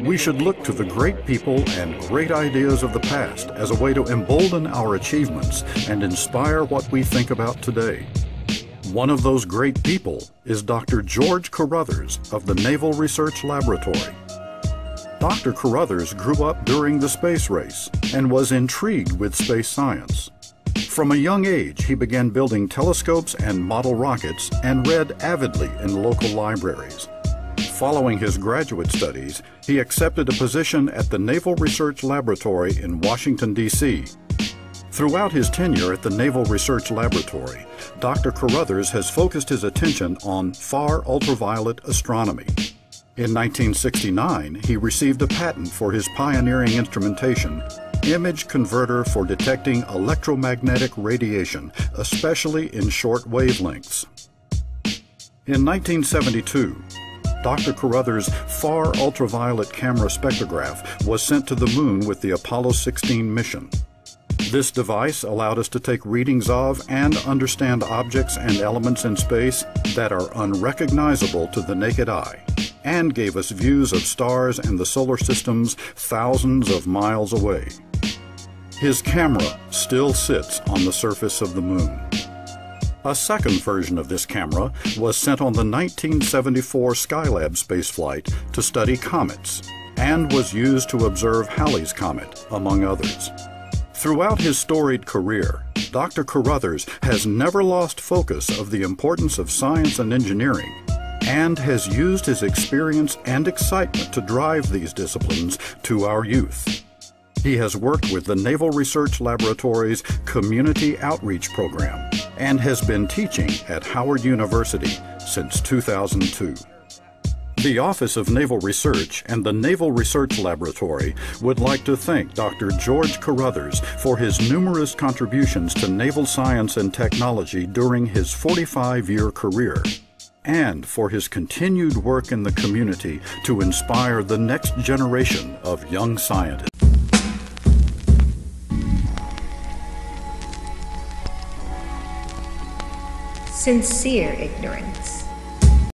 We should look to the great people and great ideas of the past as a way to embolden our achievements and inspire what we think about today. One of those great people is Dr. George Carruthers of the Naval Research Laboratory. Dr. Carruthers grew up during the space race and was intrigued with space science. From a young age, he began building telescopes and model rockets and read avidly in local libraries. Following his graduate studies, he accepted a position at the Naval Research Laboratory in Washington, D.C. Throughout his tenure at the Naval Research Laboratory, Dr. Carruthers has focused his attention on far ultraviolet astronomy. In 1969, he received a patent for his pioneering instrumentation, Image Converter for Detecting Electromagnetic Radiation, especially in short wavelengths. In 1972, Dr. Carruthers' far ultraviolet camera spectrograph was sent to the moon with the Apollo 16 mission. This device allowed us to take readings of and understand objects and elements in space that are unrecognizable to the naked eye, and gave us views of stars and the solar systems thousands of miles away. His camera still sits on the surface of the moon. A second version of this camera was sent on the 1974 Skylab spaceflight to study comets, and was used to observe Halley's Comet, among others. Throughout his storied career, Dr. Carruthers has never lost focus of the importance of science and engineering, and has used his experience and excitement to drive these disciplines to our youth. He has worked with the Naval Research Laboratory's Community Outreach Program and has been teaching at Howard University since 2002. The Office of Naval Research and the Naval Research Laboratory would like to thank Dr. George Carruthers for his numerous contributions to naval science and technology during his 45-year career, and for his continued work in the community to inspire the next generation of young scientists. Sincere Ignorance.